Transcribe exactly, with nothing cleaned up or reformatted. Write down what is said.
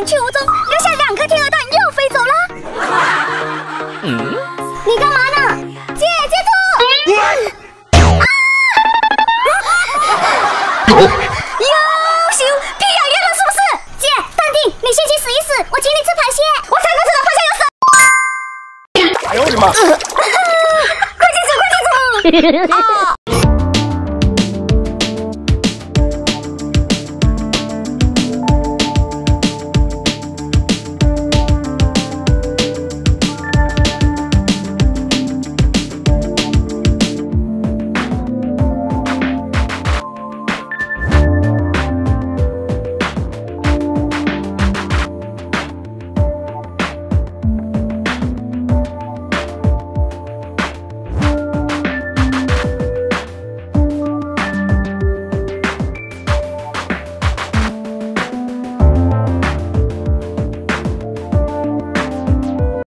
远去无踪，留下两颗天鹅蛋又飞走了。嗯，你干嘛呢？姐姐兔。啊！优秀，屁眼圆了是不是？姐，淡定，你先去死一死，我请你吃螃蟹。我才刚吃到螃蟹有死。哎呦我的妈！快去走，快去走！哦，